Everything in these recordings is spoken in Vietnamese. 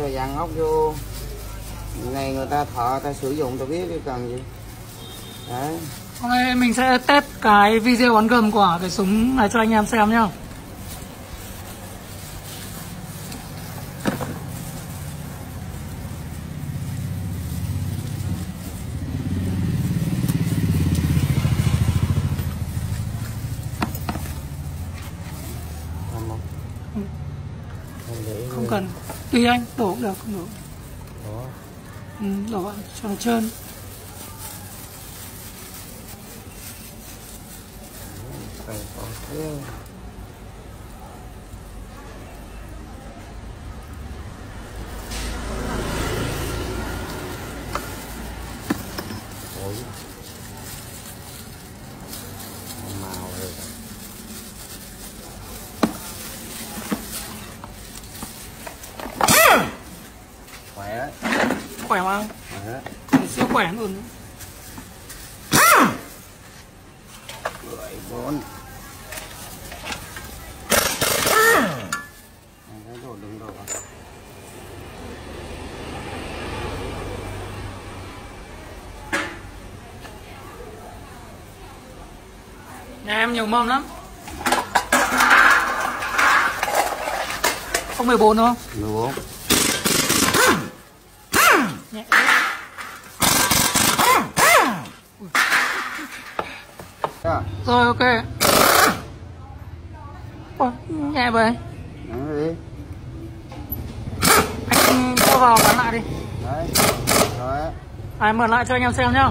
Rồi dàn ốc vô này người ta thợ ta sử dụng ta biết chứ cần gì. Đấy. Hôm nay mình sẽ test cái video bắn gầm của cái súng này cho anh em xem nhá. Không cần, tùy anh, đổ cũng được, không đổ. Đó. Ừ, đổ cho nó trơn. Khỏe mà, còn siêu khỏe luôn. Gửi bốn. Cái đồ đúng đồ. Nhà em nhiều mâm lắm. Không 14 đúng không? 14. Nhẹ. Rồi ok. Ủa, nhẹ vậy. Đấy. Anh cho vào bắn lại đi. Đấy. Rồi. Ai mượn lại cho anh em xem nhá.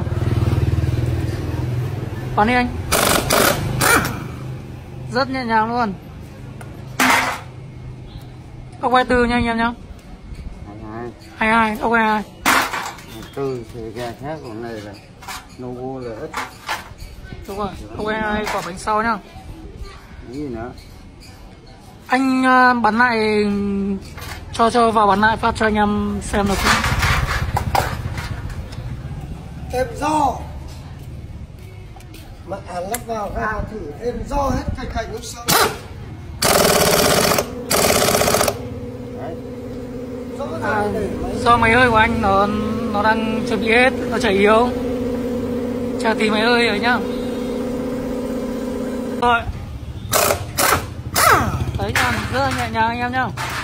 Bắn đi anh. Rất nhẹ nhàng luôn. Cậu quay từ nha anh em nhá. 22, cậu quay 22. Từ thì gà khác còn này là Novo là ít. Đúng rồi, không ai quả bánh sau nhá. Cái gì nữa? Anh bắn lại cho vào bắn lại phát cho anh em xem được không? Thêm do. Mà ăn lắp vào ra thử thêm do hết thành thành lúc sau. Do máy hơi của anh nó đang chuẩn bị hết, nó chảy yếu. Chờ tí máy hơi rồi nhá. Rồi. Đấy, rất là nhẹ nhàng anh em nhá.